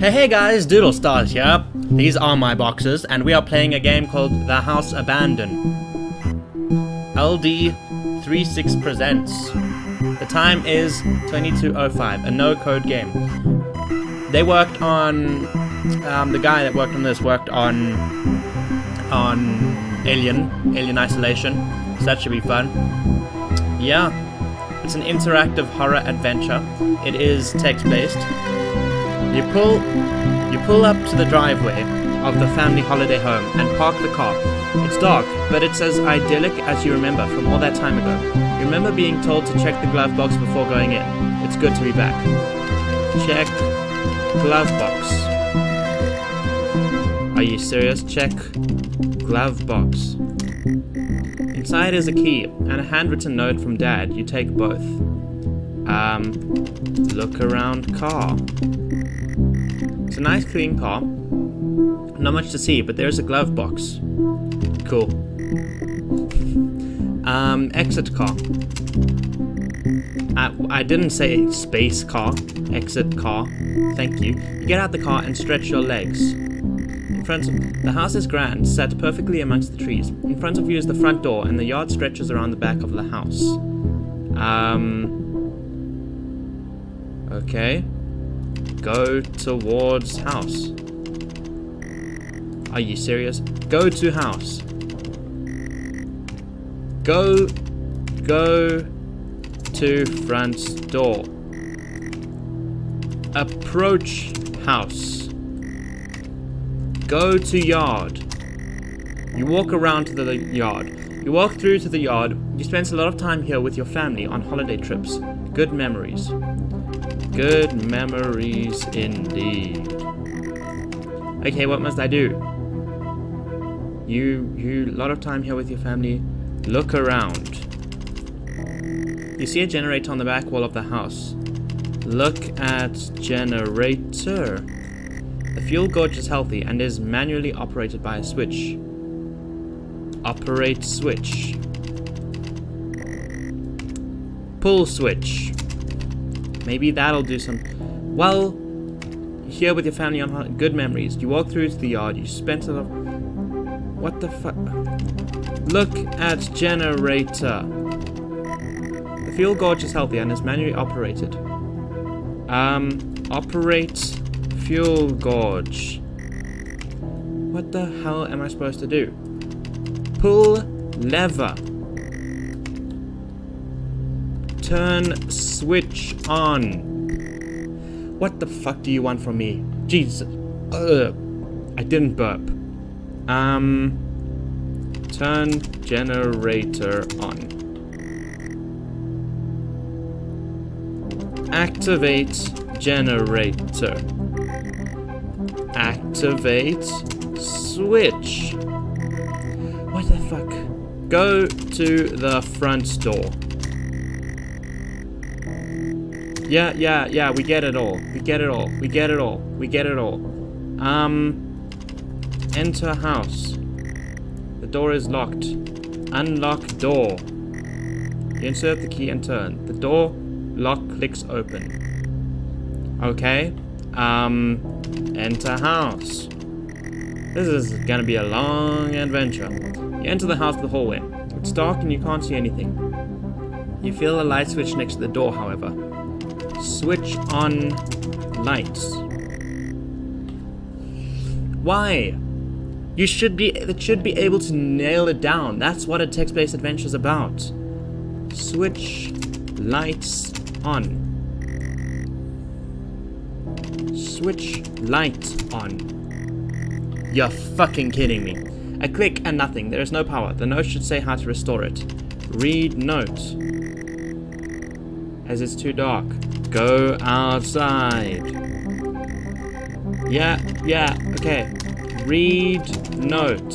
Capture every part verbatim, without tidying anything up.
Hey hey guys, Doodle Stars here. These are my boxes, and we are playing a game called The House Abandon. L D thirty-six presents. The time is twenty-two oh five, a no-code game. They worked on... Um, the guy that worked on this worked on... on... Alien, Alien Isolation, so that should be fun. Yeah, it's an interactive horror adventure. It is text-based. You pull, you pull up to the driveway of the family holiday home and park the car. It's dark, but it's as idyllic as you remember from all that time ago. You remember being told to check the glove box before going in. It's good to be back. Check glove box. Are you serious? Check glove box. Inside is a key and a handwritten note from Dad. You take both. Um, look around car. It's a nice clean car. Not much to see, but there's a glove box. Cool. Um, exit car. I, I didn't say space car. Exit car. Thank you. You get out the car and stretch your legs. In front of, the house is grand, set perfectly amongst the trees. In front of you is the front door, and the yard stretches around the back of the house. Um... Okay. Go towards house. Are you serious? Go to house. Go... Go... to front door. Approach house. Go to yard. You walk around to the yard. You walk through to the yard. You spend a lot of time here with your family on holiday trips. Good memories. Good memories indeed. Okay, what must I do? You, you, lot of time here with your family. Look around. You see a generator on the back wall of the house. Look at generator. The fuel gauge is healthy and is manually operated by a switch. Operate switch. Pull switch. Maybe that'll do some... Well, here with your family on good memories. You walk through to the yard, you spent a lot... What the fuck? Look at generator. The fuel gauge is healthy and is manually operated. Um, operate fuel gauge. What the hell am I supposed to do? Pull lever. Turn switch on. What the fuck do you want from me? Jesus. Ugh. I didn't burp. Um. Turn generator on. Activate generator. Activate switch. What the fuck? Go to the front door. Yeah, yeah, yeah, we get it all. We get it all. We get it all. We get it all. Um, enter house. The door is locked. Unlock door. You insert the key and turn. The door lock clicks open. Okay. Um, enter house. This is gonna be a long adventure. You enter the house the hallway. It's dark and you can't see anything. You feel a light switch next to the door, however. Switch on lights. Why? You should be it should be able to nail it down. That's what a text-based adventure is about. Switch lights on. Switch light on. You're fucking kidding me. A click and nothing. There is no power. The note should say how to restore it. Read note. As it's too dark. Go outside. Yeah, yeah, okay. Read note.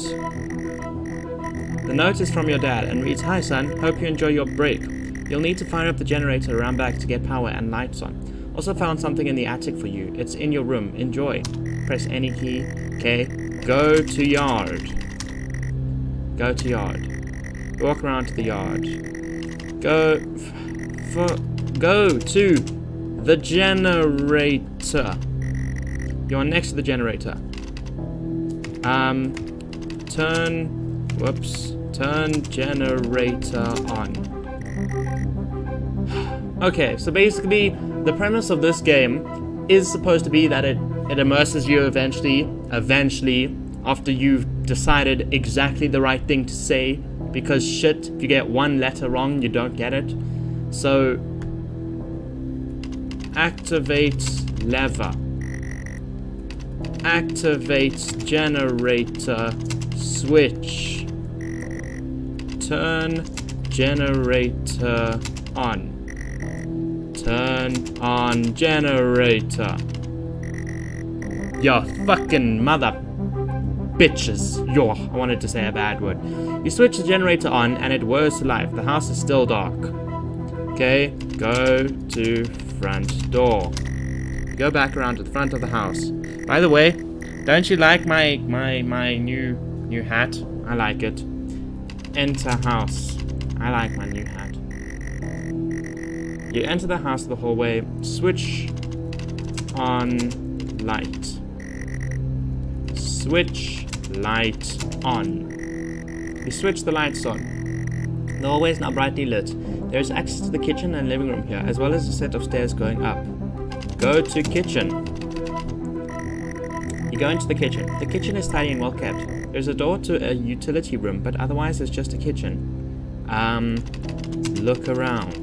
The note is from your dad and reads, "Hi son, hope you enjoy your break. You'll need to fire up the generator around back to get power and lights on. Also found something in the attic for you. It's in your room. Enjoy." Press any key. Okay. Go to yard. Go to yard. Walk around to the yard. Go... F for... Go to the generator. You are next to the generator. Um, turn, whoops, turn generator on. Okay, so basically the premise of this game is supposed to be that it, it immerses you eventually, eventually, after you've decided exactly the right thing to say, because shit, if you get one letter wrong, you don't get it. So, activate lever. Activate generator switch. Turn generator on. Turn on generator. Your fucking mother bitches. Yo, I wanted to say a bad word. You switch the generator on and it whirs to life. The house is still dark. Okay, go to front door. Go back around to the front of the house. By the way, don't you like my my my new new hat? I like it. Enter house. I like my new hat. You enter the house, the hallway. Switch on light. Switch light on. You switch the lights on. The hallway is now brightly lit. There is access to the kitchen and living room here, as well as a set of stairs going up. Go to kitchen. You go into the kitchen. The kitchen is tidy and well kept. There's a door to a utility room, but otherwise it's just a kitchen. Um, look around.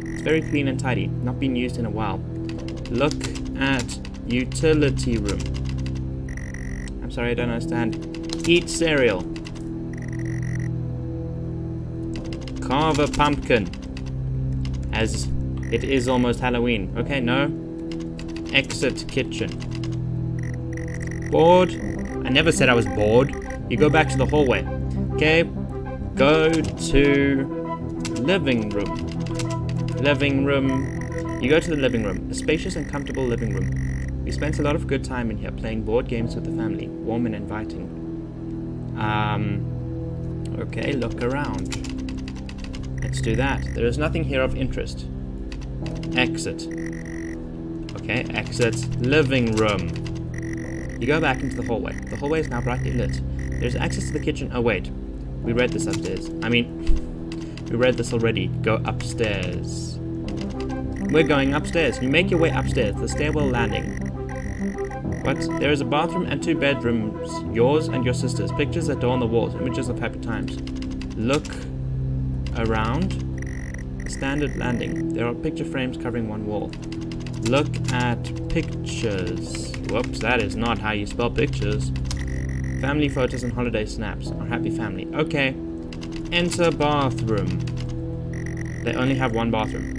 It's very clean and tidy, not been used in a while. Look at utility room. I'm sorry, I don't understand. Eat cereal. Carve a pumpkin, as it is almost Halloween. Okay, no. Exit kitchen. Bored. I never said I was bored. You go back to the hallway. Okay. Go to living room. Living room. You go to the living room. A spacious and comfortable living room. We spent a lot of good time in here playing board games with the family. Warm and inviting. Um. Okay, look around. Let's do that. There is nothing here of interest. Exit. Okay, exit. Living room. You go back into the hallway. The hallway is now brightly lit. There's access to the kitchen. Oh, wait. We read this upstairs. I mean, we read this already. Go upstairs. We're going upstairs. You make your way upstairs. The stairwell landing. What? There is a bathroom and two bedrooms. Yours and your sister's. Pictures that adorn the walls. Images of happy times. Look around. Standard landing. There are picture frames covering one wall. Look at pictures. Whoops, that is not how you spell pictures. Family photos and holiday snaps. Our happy family. Okay. Enter bathroom. They only have one bathroom.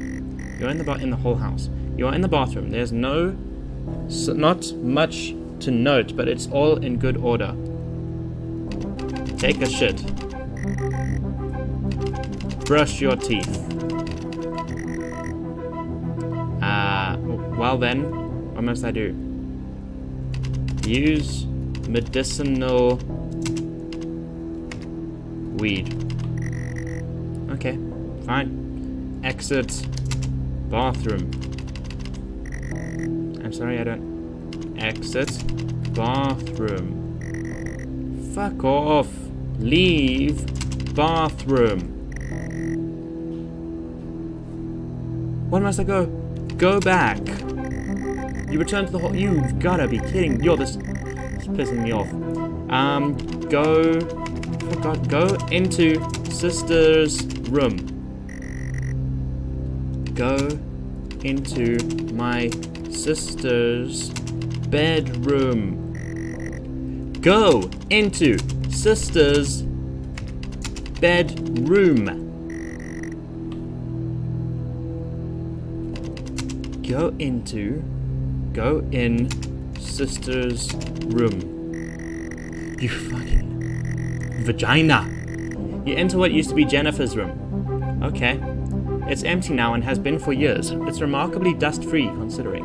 You're in the ba- in the whole house. You are in the bathroom. There's no... So not much to note, but it's all in good order. Take a shit. Brush your teeth. Uh, well then, what must I do? Use medicinal weed. Okay, fine. Exit bathroom. I'm sorry, I don't... Exit bathroom. Fuck off. Leave bathroom. Where must I go? Go back. You return to the hall. You've gotta be kidding. Yo, this is pissing me off. Um, go. Oh God, go into sister's room. Go into my sister's bedroom. Go into sister's bedroom. Go into, go in, sister's room. You fucking vagina. You enter what used to be Jennifer's room. Okay. It's empty now and has been for years. It's remarkably dust-free, considering.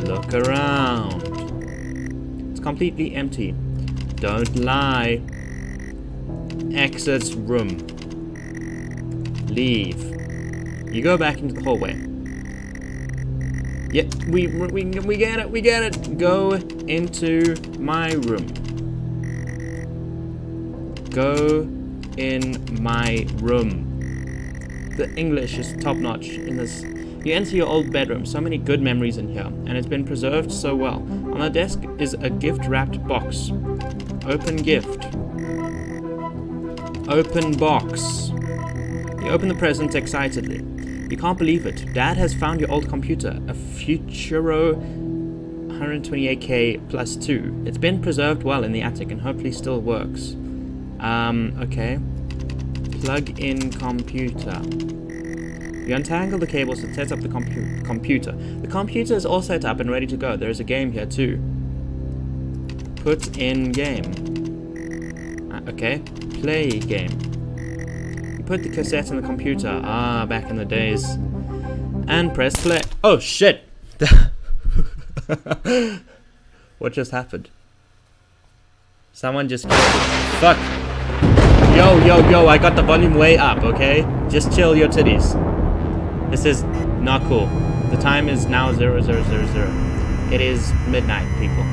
Look around. It's completely empty. Don't lie. Exit room. Leave. You go back into the hallway. Yeah, we, we, we get it, we get it. Go into my room. Go in my room. The English is top-notch in this. You enter your old bedroom, so many good memories in here, and it's been preserved so well. On the desk is a gift-wrapped box. Open gift. Open box. You open the present excitedly. You can't believe it. Dad has found your old computer, a Futuro one twenty-eight K plus two. It's been preserved well in the attic and hopefully still works. Um, okay. Plug in computer. You untangle the cables and set up the compu computer. The computer is all set up and ready to go. There is a game here too. Put in game. Uh, okay. Play game. You put the cassette in the computer. Ah, back in the days. And press play. Oh shit! What just happened? Someone just fuck. Yo, yo, yo, I got the volume way up, okay? Just chill your titties. This is not cool. The time is now zero, zero, zero, zero. It is midnight, people.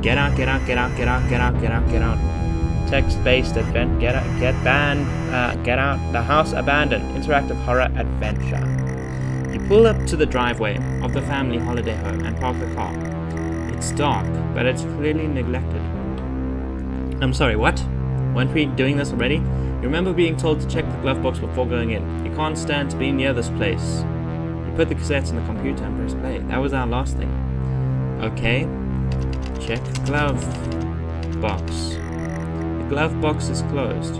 Get out, get out, get out, get out, get out, get out, get out. Text-based advent, get out, get banned, uh, get out. The House Abandon, interactive horror adventure. You pull up to the driveway of the family holiday home and park the car. It's dark, but it's clearly neglected. I'm sorry, what? Weren't we doing this already? You remember being told to check the glove box before going in. You can't stand to be near this place. You put the cassettes in the computer and press play. That was our last thing. Okay. Check the glove box. The glove box is closed.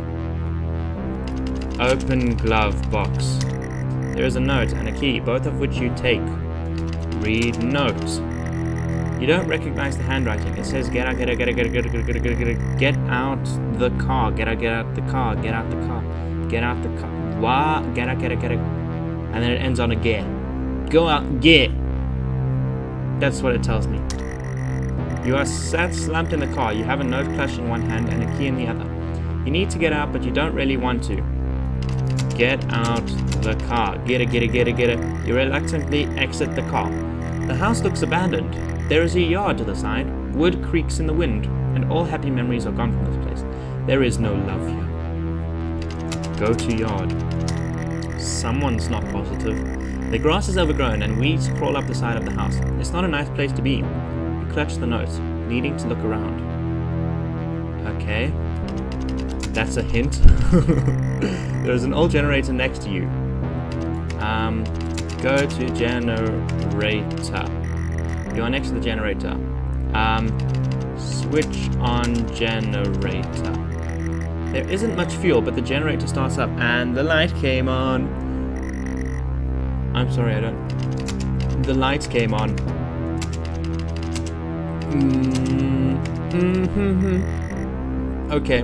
Open glove box. There is a note and a key, both of which you take. Read notes. You don't recognize the handwriting. It says get out, get out, get out, get out, get out, get out, get out, get out the car, get out, get out the car, get out the car, get out the car, wah, get out, get out, get out, and then it ends on a get. Go out, get. That's what it tells me. You are sat slumped in the car. You have a note plush in one hand and a key in the other. You need to get out, but you don't really want to. Get out the car. Get it, get it, get it, get it. You reluctantly exit the car. The house looks abandoned. There is a yard to the side, wood creaks in the wind, and all happy memories are gone from this place. There is no love here. Go to yard. Someone's not positive. The grass is overgrown and weeds crawl up the side of the house. It's not a nice place to be. You clutch the note, needing to look around. Okay. That's a hint. There is an old generator next to you. Um, go to generator. You are next to the generator. Um, switch on generator. There isn't much fuel, but the generator starts up and the light came on. I'm sorry, I don't. The lights came on. Mm-hmm. Okay.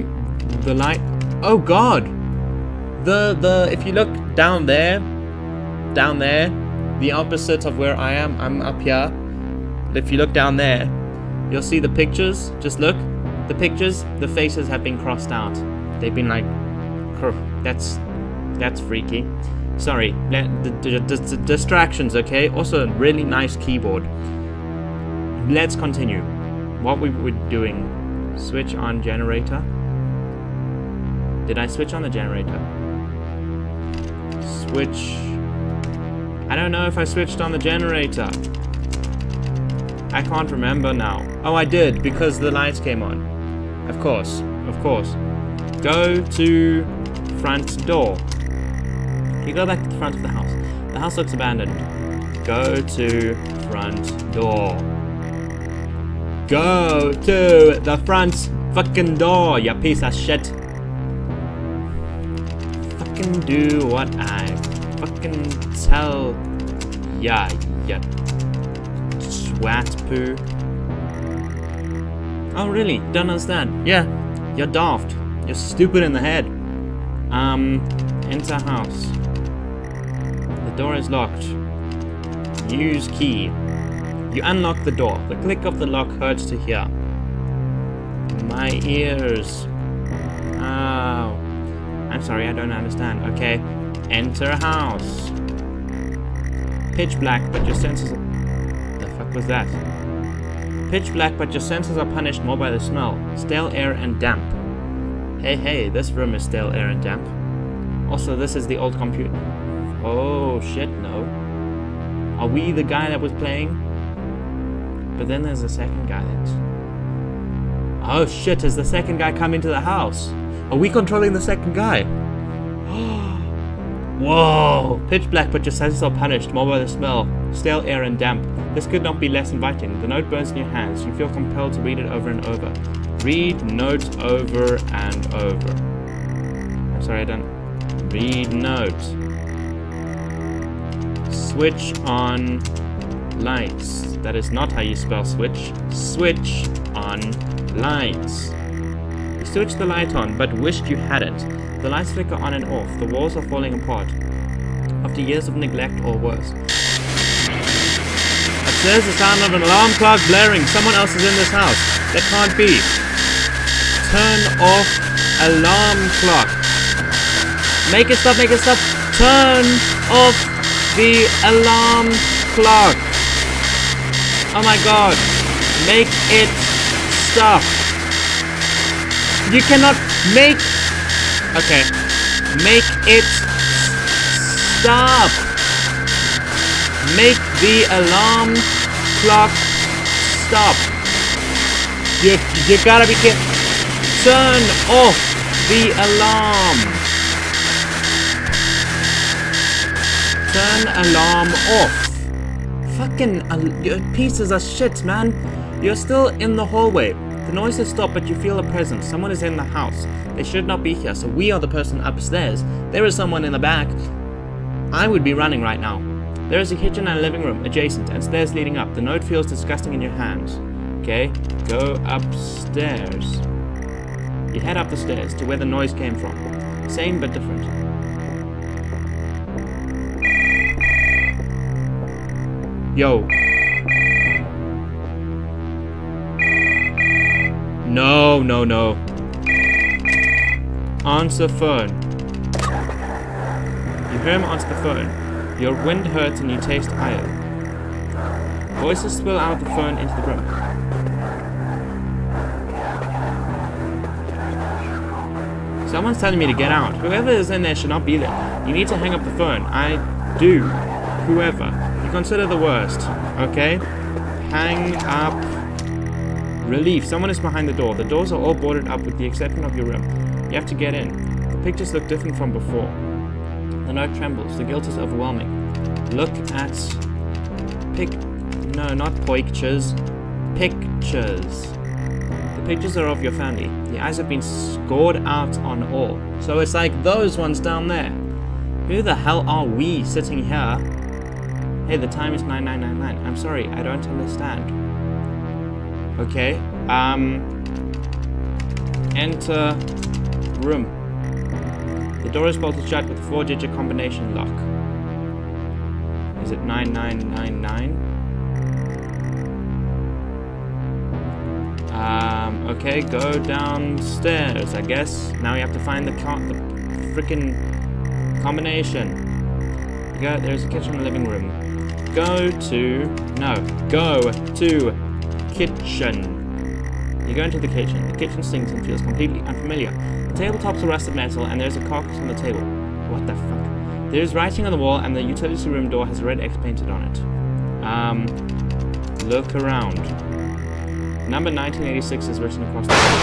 The light. Oh God. The the if you look down there, down there, the opposite of where I am. I'm up here. But if you look down there, you'll see the pictures. Just look. The pictures, the faces have been crossed out. They've been like, that's that's freaky. Sorry, the distractions, okay? Also, a really nice keyboard. Let's continue. What we were doing. Switch on generator. Did I switch on the generator? Switch. I don't know if I switched on the generator. I can't remember now. Oh, I did, because the lights came on. Of course, of course. Go to front door. You go back to the front of the house. The house looks abandoned. Go to front door. Go to the front fucking door, you piece of shit. Fucking do what I fucking tell ya, ya. Wat poo. Oh really? Don't understand. Yeah. You're daft. You're stupid in the head. Um enter house. The door is locked. Use key. You unlock the door. The click of the lock hurts to hear. My ears. Oh. I'm sorry, I don't understand. Okay. Enter house. Pitch black, but your senses are fuck was that? Pitch black, but your senses are punished more by the smell. Stale air and damp. Hey, hey, this room is stale air and damp. Also, this is the old computer. Oh, shit, no. Are we the guy that was playing? But then there's the second guy that... Oh, shit, has the second guy come into the house? Are we controlling the second guy? Whoa! Pitch black, but your senses are punished more by the smell. Stale air and damp. This could not be less inviting. The note burns in your hands. You feel compelled to read it over and over. Read note over and over. I'm sorry, I don't... Read note. Switch on lights. That is not how you spell switch. Switch on lights. You switch the light on, but wished you hadn't. The lights flicker on and off. The walls are falling apart. After years of neglect or worse. Upstairs, the sound of an alarm clock blaring. Someone else is in this house. That can't be. Turn off alarm clock. Make it stop, make it stop. Turn off the alarm clock. Oh my god. Make it stop. You cannot make... Okay. Make it stop. Make the alarm clock stop. You, you gotta be kidding. Turn off the alarm. Turn alarm off. Fucking, al your pieces are shit, man. You're still in the hallway. The noise has stopped, but you feel a presence. Someone is in the house. They should not be here, so we are the person upstairs. There is someone in the back. I would be running right now. There is a kitchen and a living room adjacent, and stairs leading up. The note feels disgusting in your hands. Okay, go upstairs. You head up the stairs to where the noise came from. Same but different. Yo. No, no, no. Answer phone. You hear him answer the phone. Your wind hurts and you taste iron. Voices spill out of the phone into the room. Someone's telling me to get out. Whoever is in there should not be there. You need to hang up the phone. I do. Whoever. You consider the worst. Okay? Hang up. Relief. Someone is behind the door. The doors are all boarded up with the exception of your room. You have to get in. The pictures look different from before. The note trembles. The guilt is overwhelming. Look at... Pic... No, not pictures. Pictures. The pictures are of your family. The eyes have been scored out on all. So it's like those ones down there. Who the hell are we sitting here? Hey, the time is nine nine nine nine. I'm sorry, I don't understand. Okay, um, enter room. The door is bolted shut with a four digit combination lock. Is it nine nine nine nine? Um, okay, go downstairs, I guess. Now we have to find the, the frickin' combination. You go, there's a kitchen and living room. Go to, no, go to... kitchen. You go into the kitchen. The kitchen sinks and feels completely unfamiliar. The tabletop's a rusted metal and there's a carcass on the table. What the fuck? There is writing on the wall and the utility room door has red X painted on it. Um, look around. Number nineteen eighty-six is written across the wall.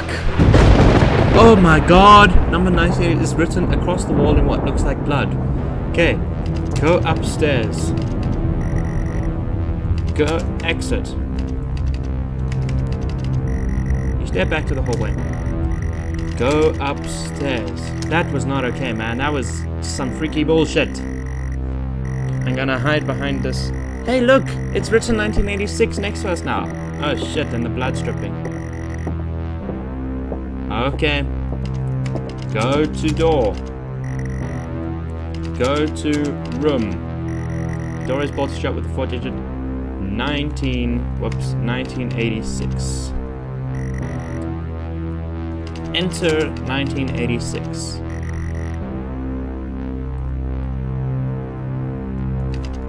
Fuck! Oh my god! Number nineteen eighty-six is written across the wall in what looks like blood. Okay. Go upstairs. Go exit. Stare back to the hallway. Go upstairs. That was not okay, man. That was some freaky bullshit. I'm gonna hide behind this. Hey, look! It's written nineteen eighty-six next to us now. Oh shit, and the blood's dripping. Okay. Go to door. Go to room. Door is bolted shut with a four digit nineteen. Whoops, nineteen eighty-six. Enter nineteen eighty-six.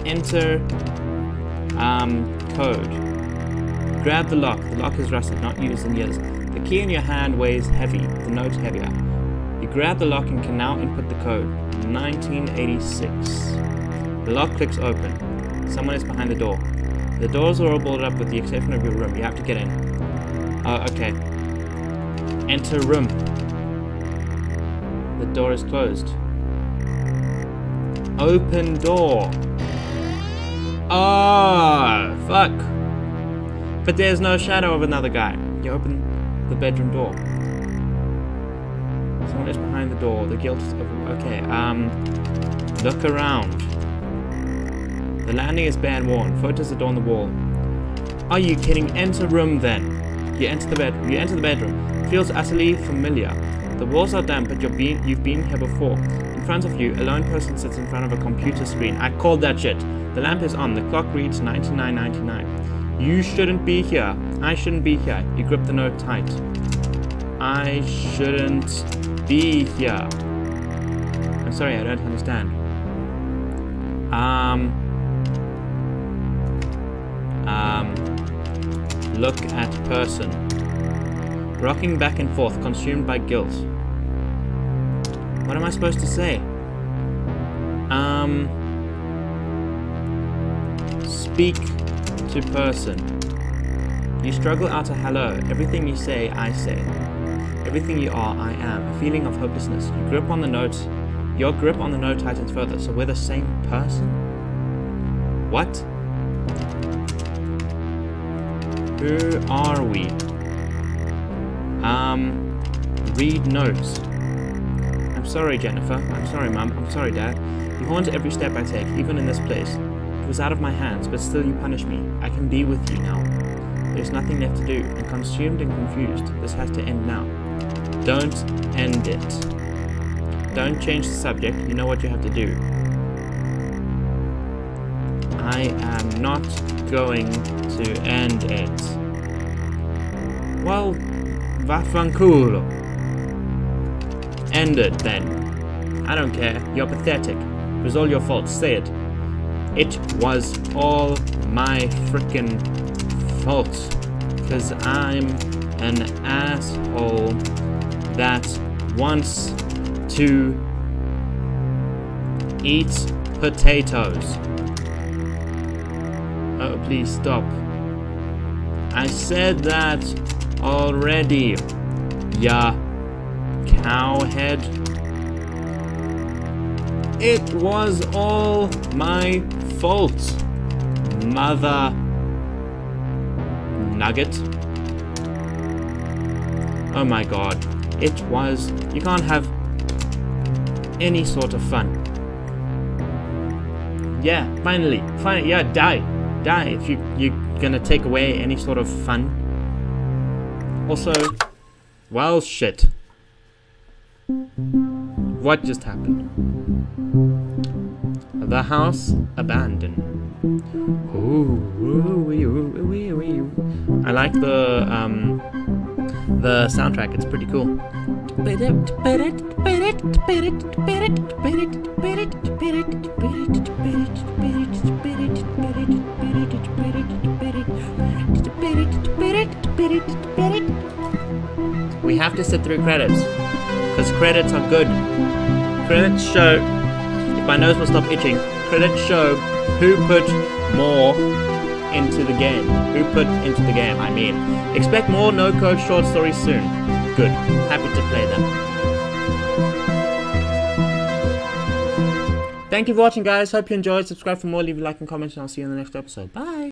Enter Um, code. Grab the lock. The lock is rusted, not used in years. The key in your hand weighs heavy. The note heavier. You grab the lock and can now input the code. nineteen eighty-six. The lock clicks open. Someone is behind the door. The doors are all boarded up with the exception of your room. You have to get in. Oh, okay. Enter room. The door is closed. Open door. Oh, fuck. But there's no shadow of another guy. You open the bedroom door. Someone is behind the door. The guilt is open. Okay, um, look around. The landing is bare and worn. Photos adorn the wall. Are you kidding? Enter room then. You enter the bedroom. You enter the bedroom. It feels utterly familiar. The walls are damp, but you're being, you've been here before. In front of you, a lone person sits in front of a computer screen. I called that shit. The lamp is on. The clock reads ninety-nine ninety-nine. You shouldn't be here. I shouldn't be here. You grip the note tight. I shouldn't be here. I'm sorry, I don't understand. Um. Um. Look at person. Rocking back and forth, consumed by guilt. What am I supposed to say? Um. Speak to person. You struggle out a hello. Everything you say, I say. Everything you are, I am. A feeling of hopelessness. You grip on the note. Your grip on the note tightens further. So we're the same person? What? Who are we? Um. Read notes. I'm sorry, Jennifer. I'm sorry, Mum. I'm sorry, Dad. You haunt every step I take, even in this place. Was out of my hands, but still you punish me. I can be with you now. There's nothing left to do. I'm consumed and confused. This has to end now. Don't end it. Don't change the subject. You know what you have to do. I am not going to end it. Well, vaffanculo. End it then. I don't care. You're pathetic. It was all your fault. Say it. It was all my frickin' fault, cause I'm an asshole that wants to eat potatoes. Oh, please stop. I said that already, ya cowhead. It was all my fault, Mother Nugget. Oh my god. It was... You can't have any sort of fun. Yeah, finally. Finally. Yeah, die. Die if you, you're gonna take away any sort of fun. Also... Well, shit. What just happened? The House Abandon. Ooh, I like the um the soundtrack, it's pretty cool. We have to sit through credits, because credits are good. Credits show... My nose will stop itching. Credits show who put more into the game. Who put into the game, I mean. Expect more no-code short stories soon. Good. Happy to play them. Thank you for watching, guys. Hope you enjoyed. Subscribe for more. Leave a like and comment, and I'll see you in the next episode. Bye!